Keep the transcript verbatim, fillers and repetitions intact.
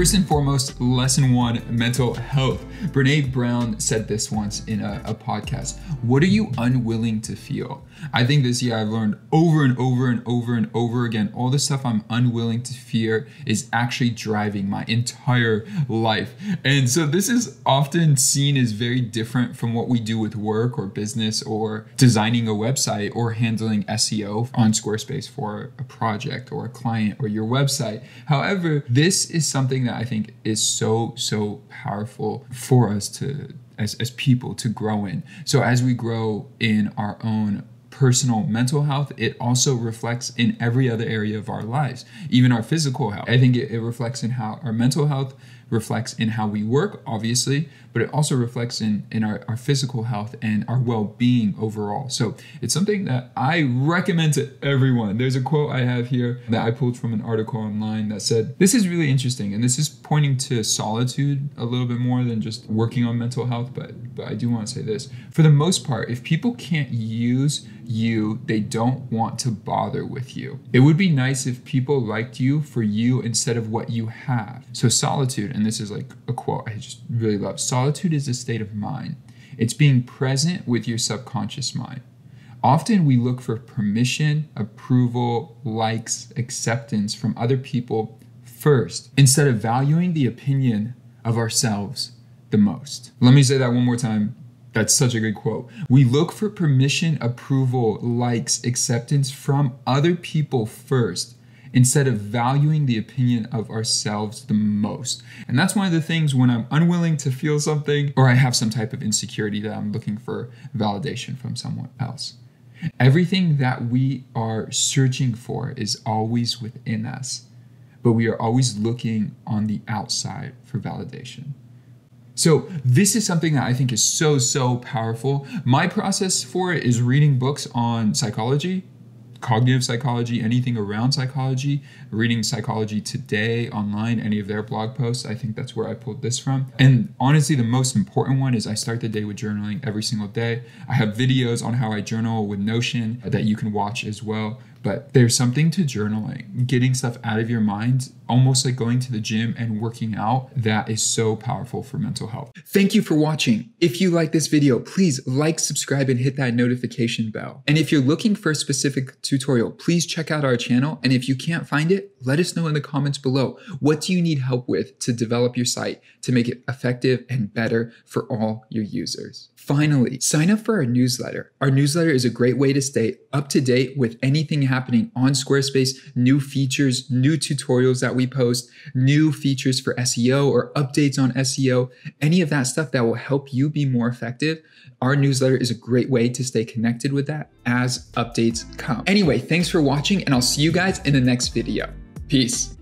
First and foremost, lesson one, mental health. Brené Brown said this once in a, a podcast. What are you unwilling to feel? I think this year I've learned over and over and over and over again, all the stuff I'm unwilling to fear is actually driving my entire life. And so this is often seen as very different from what we do with work or business or designing a website or handling S E O on Squarespace for a project or a client or your website. However, this is something that I think is so, so powerful for us to, as, as people, to grow in. So as we grow in our own personal mental health, it also reflects in every other area of our lives, even our physical health. I think it, it reflects in how our mental health reflects in how we work, obviously, but it also reflects in, in our, our physical health and our well-being overall. So it's something that I recommend to everyone. There's a quote I have here that I pulled from an article online that said, this is really interesting, and this is pointing to solitude a little bit more than just working on mental health, but, but I do want to say this. For the most part, if people can't use you, they don't want to bother with you. It would be nice if people liked you for you instead of what you have. So solitude, and this is like a quote I just really love. Solitude is a state of mind. It's being present with your subconscious mind. Often we look for permission, approval, likes, acceptance from other people first, instead of valuing the opinion of ourselves the most. Let me say that one more time. That's such a good quote. We look for permission, approval, likes, acceptance from other people first, instead of valuing the opinion of ourselves the most. And that's one of the things when I'm unwilling to feel something, or I have some type of insecurity that I'm looking for validation from someone else. Everything that we are searching for is always within us, but we are always looking on the outside for validation. So this is something that I think is so, so powerful. My process for it is reading books on psychology, cognitive psychology, anything around psychology, reading Psychology Today online, any of their blog posts. I think that's where I pulled this from. And honestly, the most important one is I start the day with journaling every single day. I have videos on how I journal with Notion that you can watch as well. But there's something to journaling, getting stuff out of your mind, almost like going to the gym and working out, that is so powerful for mental health. Thank you for watching. If you like this video, please like, subscribe, and hit that notification bell. And if you're looking for a specific tutorial, please check out our channel. And if you can't find it, let us know in the comments below. What do you need help with to develop your site to make it effective and better for all your users? Finally, sign up for our newsletter. Our newsletter is a great way to stay up to date with anything happening on Squarespace, new features, new tutorials that we post, new features for S E O or updates on S E O, any of that stuff that will help you be more effective. Our newsletter is a great way to stay connected with that as updates come. Anyway, thanks for watching, and I'll see you guys in the next video. Peace.